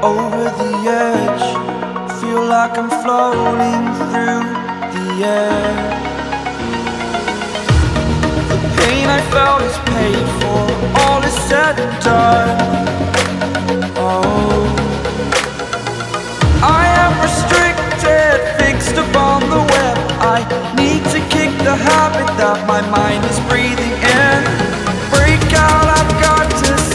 Over the edge, feel like I'm floating through the air. The pain I felt is paid for, all is said and done. Oh, I am restricted, fixed upon the web. I need to kick the habit that my mind is breathing in. Break out, I've got to see.